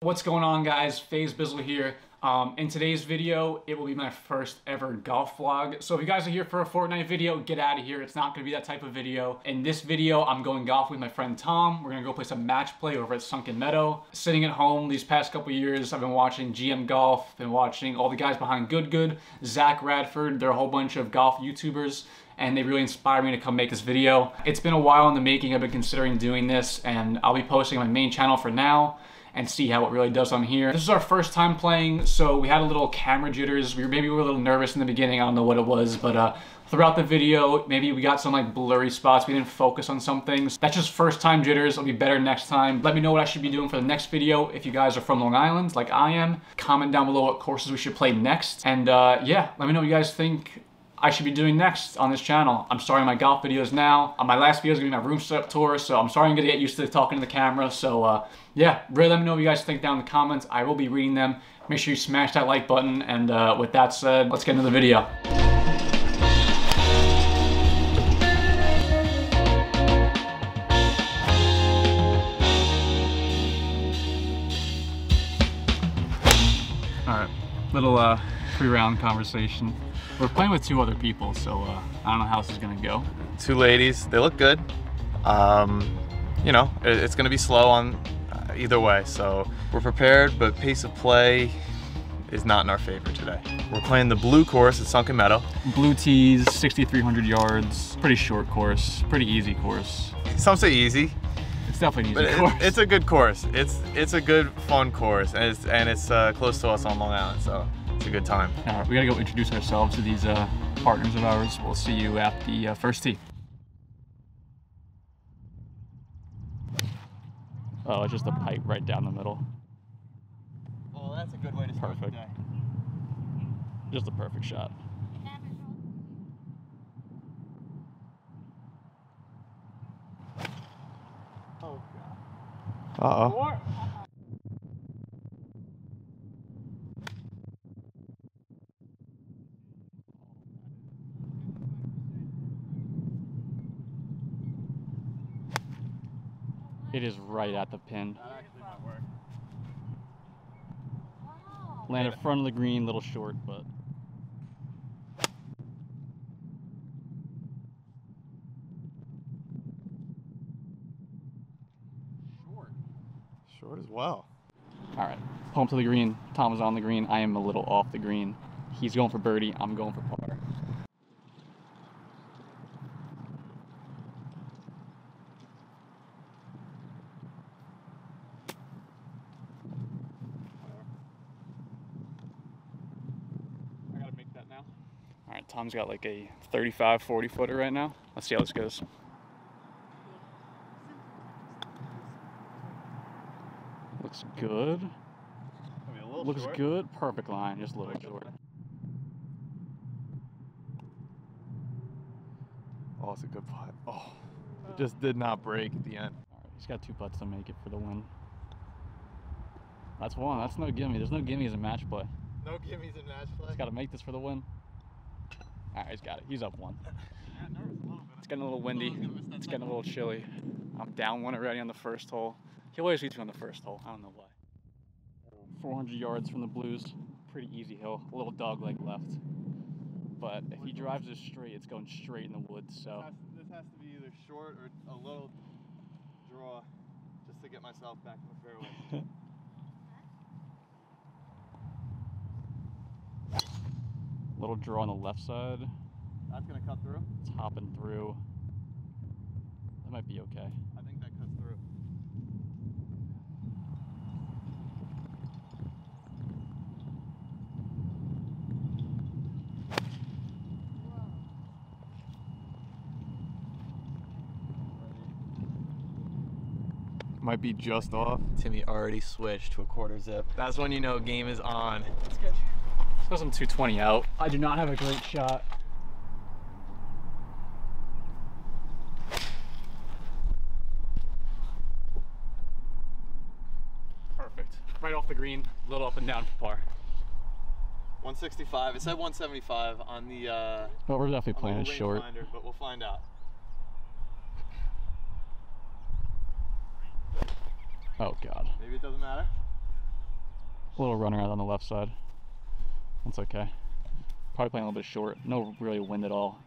What's going on, guys? FaZe Bizzle here. In today's video, it will be my first ever golf vlog. So if you guys are here for a Fortnite video, get out of here. It's not going to be that type of video. In this video, I'm going golf with my friend Tom. We're going to go play some match play over at Sunken Meadow. Sitting at home these past couple years, I've been watching GM Golf, been watching all the guys behind Good, Zach Radford. They're a whole bunch of golf YouTubers, and they really inspired me to come make this video. It's been a while in the making. I've been considering doing this, and I'll be posting on my main channel for now and see how it really does on here. This is our first time playing, so we had a little camera jitters. Maybe we were a little nervous in the beginning. I don't know what it was, but throughout the video, maybe we got some like blurry spots. We didn't focus on some things. That's just first time jitters. It'll be better next time. Let me know what I should be doing for the next video. If you guys are from Long Island, like I am, comment down below what courses we should play next. And yeah, let me know what you guys think I should be doing next on this channel. I'm starting my golf videos now. My last video is gonna be my room setup tour, so I'm sorry I'm gonna get used to talking to the camera. So yeah, really let me know what you guys think down in the comments. I will be reading them. Make sure you smash that like button, and with that said, let's get into the video. All right, little pre-round conversation. We're playing with two other people, so I don't know how this is gonna go. Two ladies, they look good. You know, it's gonna be slow on either way, so we're prepared, but pace of play is not in our favor today. We're playing the blue course at Sunken Meadow. Blue tees, 6,300 yards, pretty short course, pretty easy course. Some say easy. It's definitely an easy course. It's a good course. It's a good, fun course, and it's close to us on Long Island, so a good time. All right, we gotta go introduce ourselves to these partners of ours. We'll see you at the first tee. Oh, it's just a pipe right down the middle. Well, that's a good way to start the day. Just a perfect shot. Oh, God. Uh-oh. It is right at the pin. That actually might work. Wow. Landed front of the green, a little short, but. Short. Short as well. All right, home to the green. Tom is on the green. I am a little off the green. He's going for birdie. I'm going for par. Tom's got like a 35, 40 footer right now. Let's see how this goes. Looks good. I mean, a little looks short. Good. Perfect line, just a little short. Oh, it's a good putt. Oh, it just did not break at the end. All right, he's got two putts to make it for the win. That's one. That's no gimme. There's no gimmies in match play. No gimmies in match play. He's got to make this for the win. All right, he's got it. He's up one. It's getting a little windy. It's getting a little chilly. I'm down one already on the first hole. He always hits me on the first hole. I don't know why. 400 yards from the blues. Pretty easy hill. A little dog leg left. But if he drives this straight, it's going straight in the woods. So this has to be either short or a little draw just to get myself back in the fairway. Little draw on the left side. That's gonna cut through. It's hopping through. That might be okay. I think that cuts through. Might be just off. Timmy already switched to a quarter zip. That's when you know game is on. That's good. Because I'm 220 out. I do not have a great shot. Perfect. Right off the green, a little up and down for par. 165. It said 175 on the. Well, we're definitely playing it short. Finder, but we'll find out. Oh, God. Maybe it doesn't matter. A little run around on the left side. That's okay. Probably playing a little bit short. No really wind at all.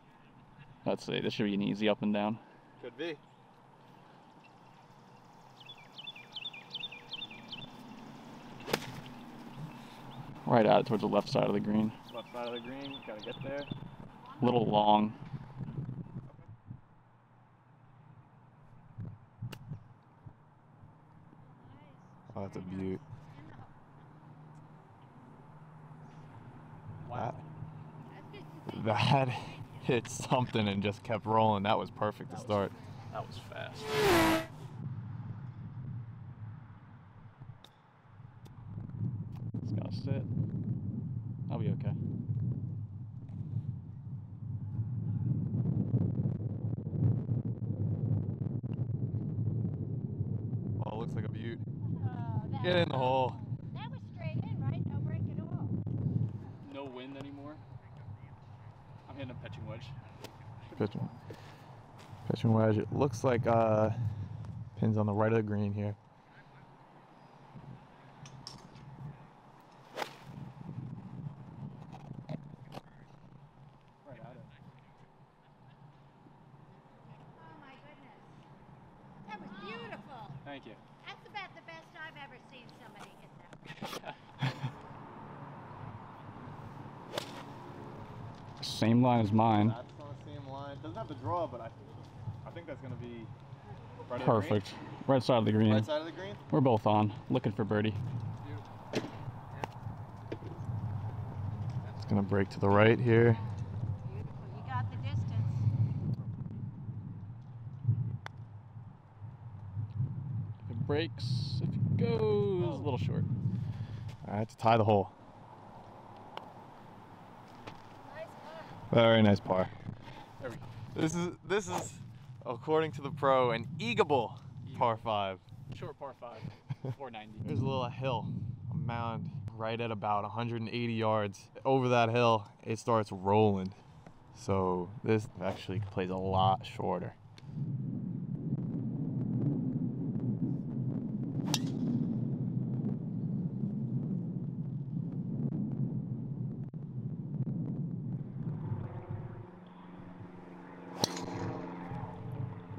Let's see. This should be an easy up and down. Could be. Right out towards the left side of the green. Left side of the green. Gotta get there. A little long. Oh, that's a beaut. Wow. That hit something and just kept rolling. That was perfect to start. That was fast. It's gotta sit. I'll be okay. Oh, it looks like a beaut. Get in the hole. That was straight in, right? No break at all. No wind anymore. I'm hitting a pitching wedge. Pitching wedge. It looks like pins on the right of the green here. Same line as mine. That's on the same line. Doesn't have to draw, but I think that's going to be right perfect. Of the green. Right side of the green. Right side of the green. We're both on, looking for birdie. Yeah. It's going to break to the right here. Beautiful. You got the distance. If it breaks, if it goes, oh. A little short. All right, to tie the hole. Very nice par. There we go. This is according to the pro an eagable par 5. Short par 5. 490. There's a little hill, a mound right at about 180 yards. Over that hill, it starts rolling. So this actually plays a lot shorter.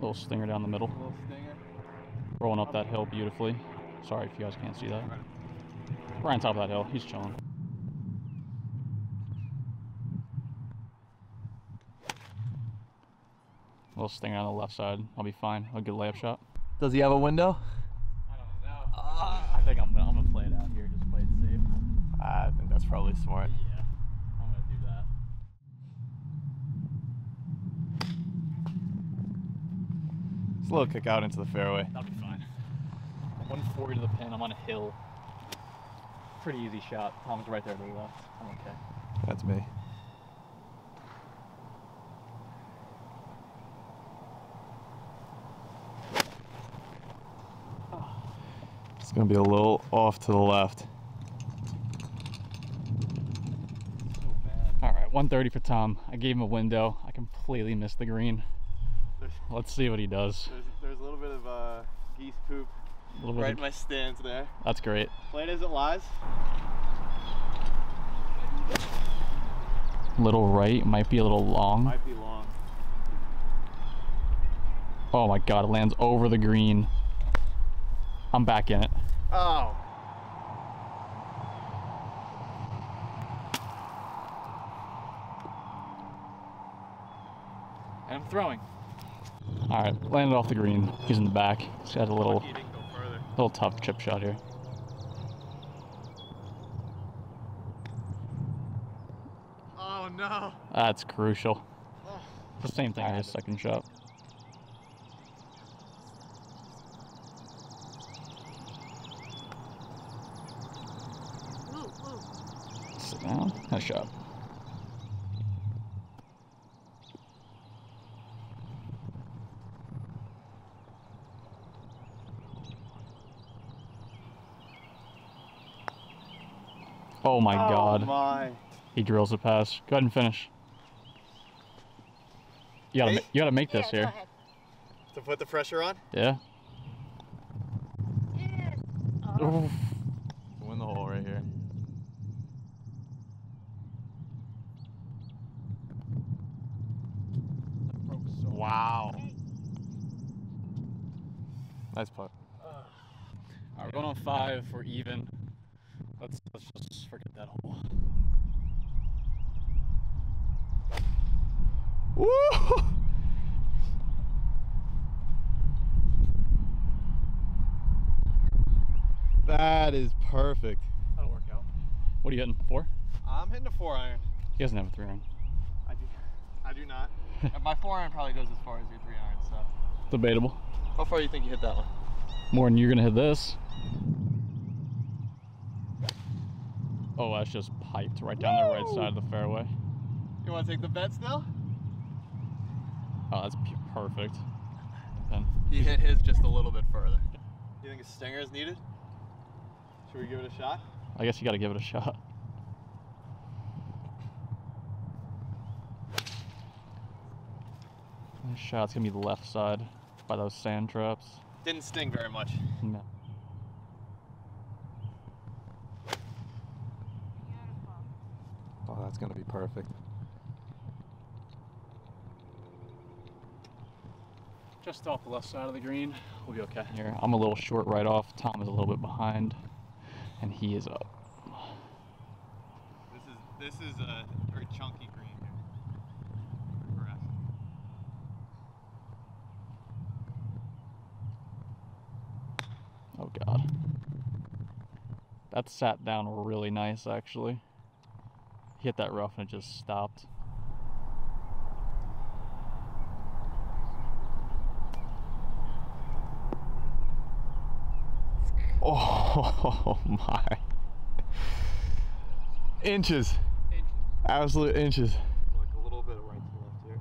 Little stinger down the middle. Little stinger. Rolling up that hill beautifully. Sorry if you guys can't see that. Right on top of that hill. He's chilling. Little stinger on the left side. I'll be fine. I'll get a layup shot. Does he have a window? I don't know. I think I'm going to play it out here. Just play it safe. I think that's probably smart. Yeah. A little kick out into the fairway. That'll be fine. 140 to the pin. I'm on a hill. Pretty easy shot. Tom's right there to the left. I'm okay. That's me. Oh. It's going to be a little off to the left. So bad. All right, 130 for Tom. I gave him a window. I completely missed the green. Let's see what he does. There's a little bit of geese poop right in my stance there. That's great. Play it as it lies. Little right, might be a little long. Might be long. Oh my god, it lands over the green. I'm back in it. Oh. And I'm throwing. All right, landed off the green. He's in the back. He's got a little tough chip shot here. Oh no! That's crucial. Oh. The same thing on his second shot. Ooh. Sit down. Nice shot. Oh my god. My. He drills the pass. Go ahead and finish. You gotta make this here. To put the pressure on? Yeah. Yeah. Oh. To win the hole right here. Wow. Nice putt. All right, we're going on 5 for even. Let's just forget that hole. Woo! That is perfect. That'll work out. What are you hitting? 4? I'm hitting a 4-iron. He doesn't have a 3-iron. I do. I do not. My 4-iron probably goes as far as your 3-iron, so. Debatable. How far do you think you hit that one? More than you're gonna hit this. Oh, that's just piped right down the right side of the fairway. You wanna take the bets now? Oh, that's perfect. Then. He hit his just a little bit further. You think a stinger is needed? Should we give it a shot? I guess you gotta give it a shot. This shot's gonna be the left side by those sand traps. Didn't sting very much. No. Oh, that's gonna be perfect. Just off the left side of the green, we'll be okay. Here, I'm a little short right off. Tom is a little bit behind, and he is up. This is a very chunky green. Oh God, that sat down really nice actually. Hit that rough and it just stopped. Oh my. Inches. Absolute inches. Like a little bit of right to left here.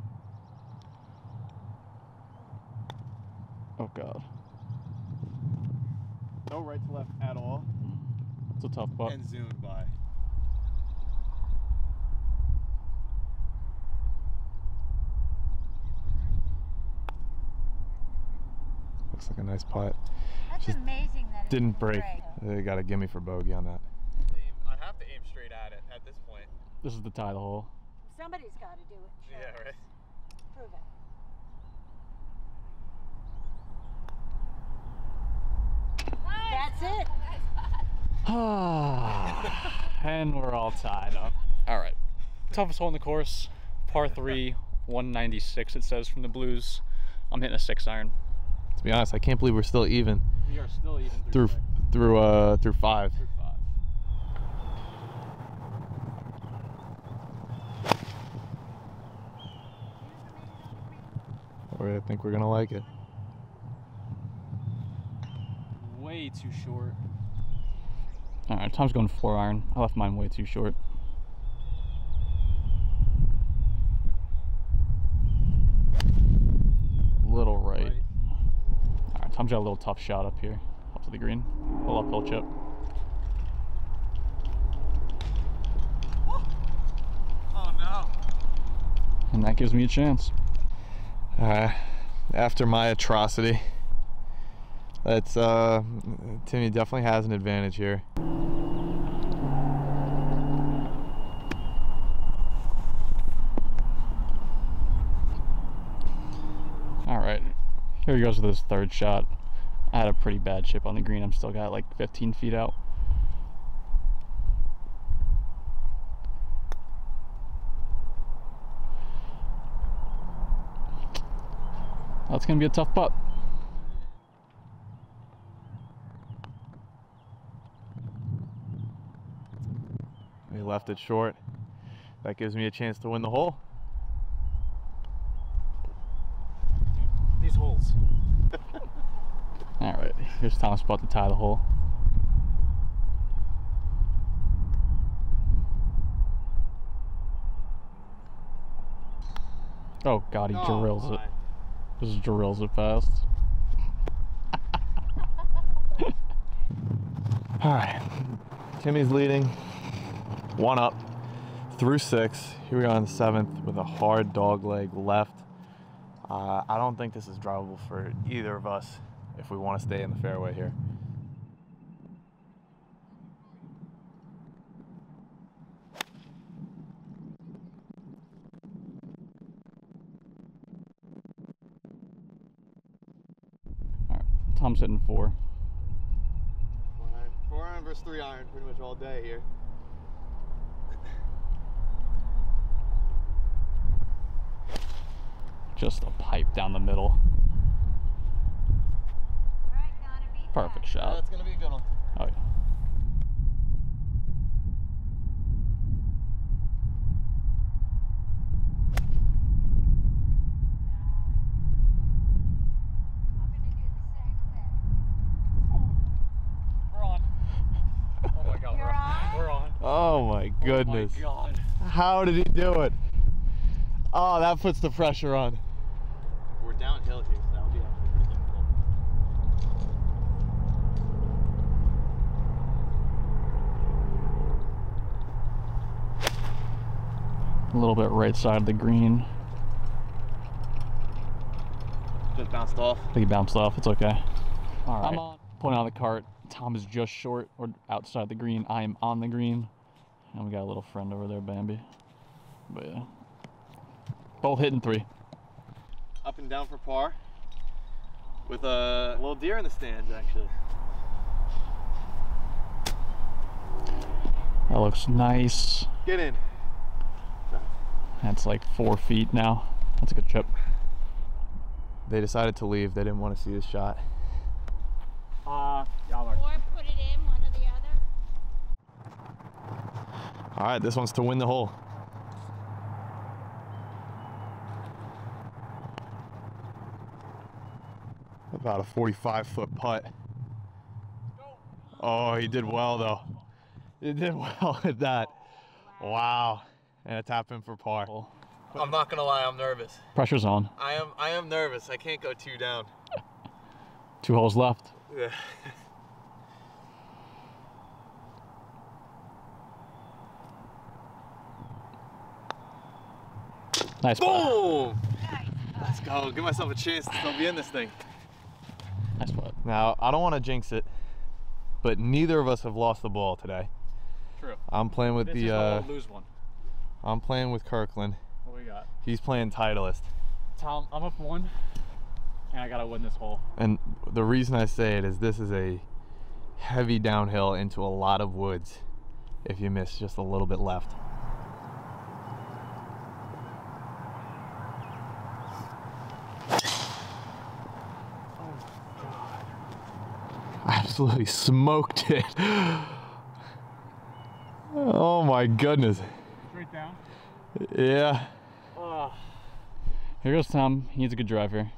Oh God. No right to left at all. It's a tough putt. And zoomed by. Looks like a nice putt. That's just amazing that it didn't break. They got a gimme for bogey on that. I have to aim straight at it at this point. This is the tie of the hole. Somebody's got to do it. Yeah, right. Prove it. That's it. And we're all tied up. All right. Toughest hole in the course, par 3, 196 it says from the blues. I'm hitting a 6-iron. To be honest, I can't believe we're still even. We are still even through 5. Through 5. Or I think we're going to like it. Way too short. All right, Tom's going 4-iron. I left mine way too short. Little right. All right, Tom's got a little tough shot up here, up to the green. Little uphill chip. Oh no! And that gives me a chance. After my atrocity. That's Timmy definitely has an advantage here. Alright, here he goes with his third shot. I had a pretty bad chip on the green. I'm still got like 15 feet out. That's gonna be a tough putt. Left it short. That gives me a chance to win the hole. Dude, these holes. All right, here's Thomas about to tie the hole. Oh God, he drills it. Just drills it past. All right, Timmy's leading. 1 up through 6. Here we are on the 7th with a hard dog leg left. I don't think this is drivable for either of us if we want to stay in the fairway here. Tom's hitting 4. 4 iron versus 3 iron pretty much all day here. Just a pipe down the middle. All right, Donna, beat perfect that. Shot. That's gonna be a good one. Oh yeah. Oh my goodness. Oh my God. How did he do it? Oh, that puts the pressure on. We're downhill here, so that would be actually difficult. A little bit right side of the green. Just bounced off. I think he bounced off. It's okay. All right. I'm on. Pulling out of the cart. Tom is just short or outside the green. I am on the green. And we got a little friend over there, Bambi. But yeah. Both hitting 3. Up and down for par. With a little deer in the stands, actually. That looks nice. Get in. That's like 4 feet now. That's a good chip. They decided to leave. They didn't want to see this shot. Or put it in, one or the other. All right, this one's to win the hole. About a 45-foot putt. Oh, he did well, though. He did well at that. Wow. And a tap in for par. I'm not going to lie, I'm nervous. Pressure's on. I am nervous. I can't go 2 down. 2 holes left. Yeah. Nice. Boom! Nice. Let's go. Give myself a chance to still be in this thing. Nice putt. Now, I don't want to jinx it, but neither of us have lost the ball today. True. I'm playing with lose one. I'm playing with Kirkland. What we got? He's playing Titleist. Tom, I'm up 1. And I gotta win this hole. And the reason I say it is this is a heavy downhill into a lot of woods if you miss just a little bit left. Oh, God. Absolutely smoked it. Oh my goodness. Straight down? Yeah. Here goes Tom. He needs a good drive here.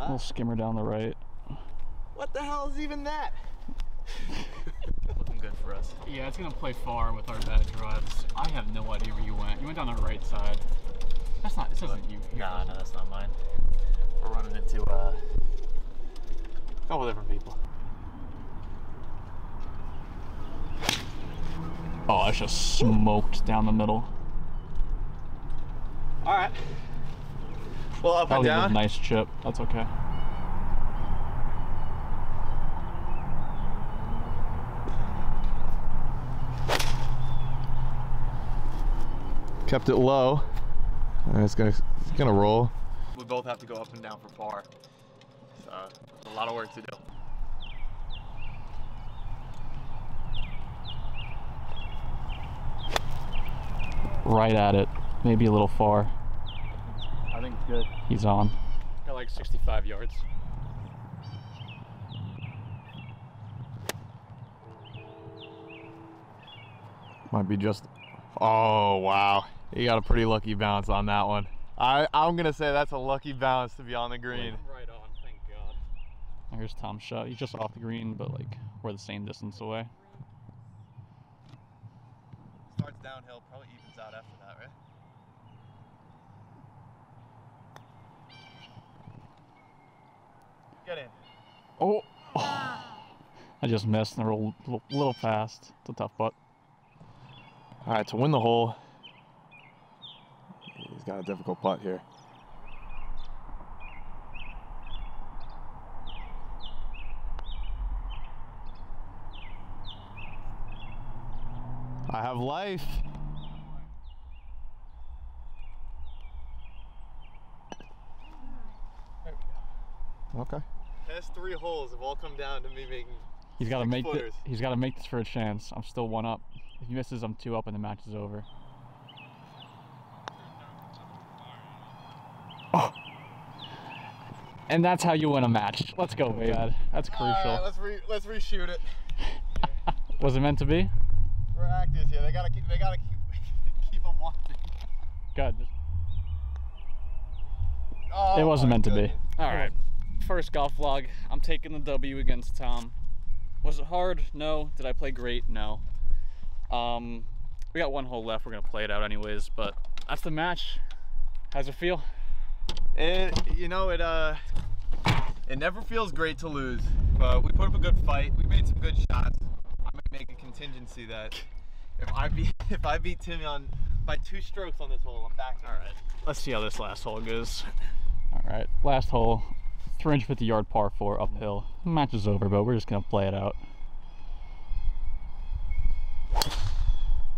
A little skimmer down the right. What the hell is even that? Looking good for us. Yeah, it's gonna play far with our bad drives. I have no idea where you went. You went down the right side. That's not. This isn't you. Nah, no, that's not mine. We're running into a couple different people. Oh, I just smoked down the middle. All right. Well, up and down. Nice chip. That's okay. Kept it low, and it's gonna roll. We both have to go up and down for par. So it's a lot of work to do. Right at it. Maybe a little far. I think it's good. He's on. Got like 65 yards. Might be just. Oh wow! He got a pretty lucky bounce on that one. I'm gonna say that's a lucky bounce to be on the green. Right on, thank God. Here's Tom's shot. He's just off the green, but like we're the same distance away. Starts downhill, probably evens out after that, right? Get in. Oh. I just missed and rolled a little fast. It's a tough putt. All right, to win the hole, he's got a difficult putt here. I have life. Okay. Past three holes have all come down to me making. He's got to make this. He's got to make this for a chance. I'm still 1-up. If he misses, I'm 2-up, and the match is over. Oh. And that's how you win a match. Let's go, babe. That's crucial. All right, let's reshoot it. Was it meant to be? Practice, yeah. They gotta keep them watching. God. Oh, it wasn't meant to be. All right. First golf vlog. I'm taking the W against Tom. Was it hard? No. Did I play great? No. We got one hole left. We're gonna play it out anyways. But that's the match. How's it feel? It never feels great to lose. But we put up a good fight. We made some good shots. I might make a contingency that if I beat Timmy on by 2 strokes on this hole, I'm back. All right. Let's see how this last hole goes. All right. Last hole. 350-yard par 4 uphill. Match is over, but we're just gonna play it out.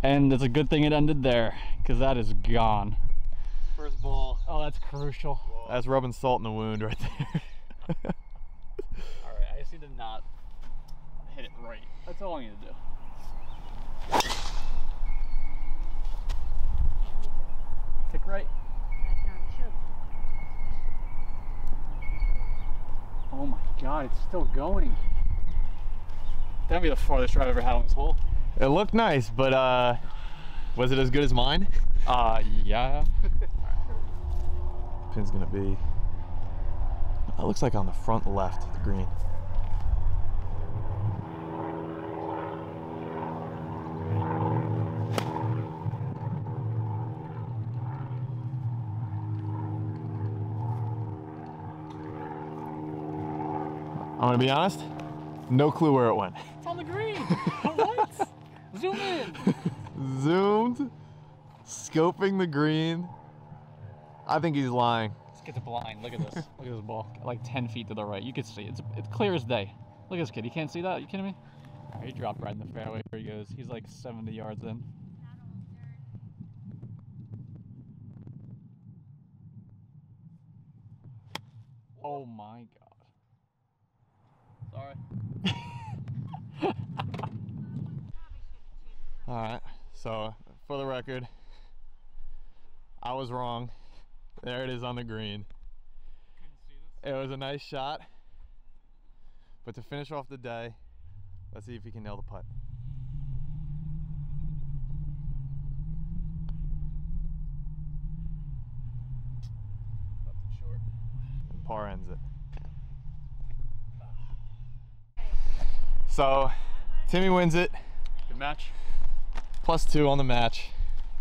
And it's a good thing it ended there, because that is gone. First ball. Oh, that's crucial. Whoa. That's rubbing salt in the wound right there. All right, I just need to not hit it right. That's all I need to do. Tick right. Oh my God, it's still going. That'd be the farthest drive I've ever had on this hole. It looked nice, but was it as good as mine? Yeah. Pin's gonna be, it looks like on the front left of the green. I'm gonna be honest, no clue where it went. It's on the green. What? Zoom in. Zoomed, scoping the green. I think he's lying. Let's get the blind. Look at this. Look at this ball. Like 10 feet to the right. You can see it. It's clear as day. Look at this kid. He can't see that. Are you kidding me? All right, he dropped right in the fairway. Here he goes. He's like 70 yards in. Oh my God. Sorry. All right, so for the record, I was wrong. There it is on the green. Couldn't see this. It was a nice shot, but to finish off the day, let's see if he can nail the putt. Up and short. And par ends it. So, Timmy wins it. Good match. +2 on the match.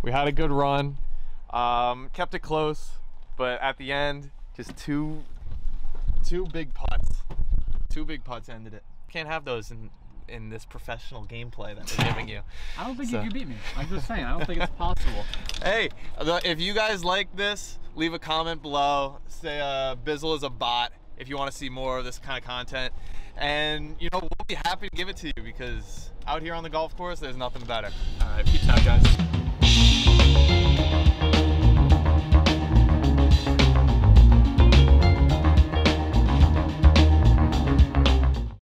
We had a good run. Kept it close, but at the end, just two big putts. Two big putts ended it. Can't have those in this professional gameplay that we're giving you. I don't think you can beat me. I'm just saying, I don't think it's possible. Hey, if you guys like this, leave a comment below. Say Bizzle is a bot. If you want to see more of this kind of content, and you know, we'll be happy to give it to you, because out here on the golf course, there's nothing better. All right, peace out, guys.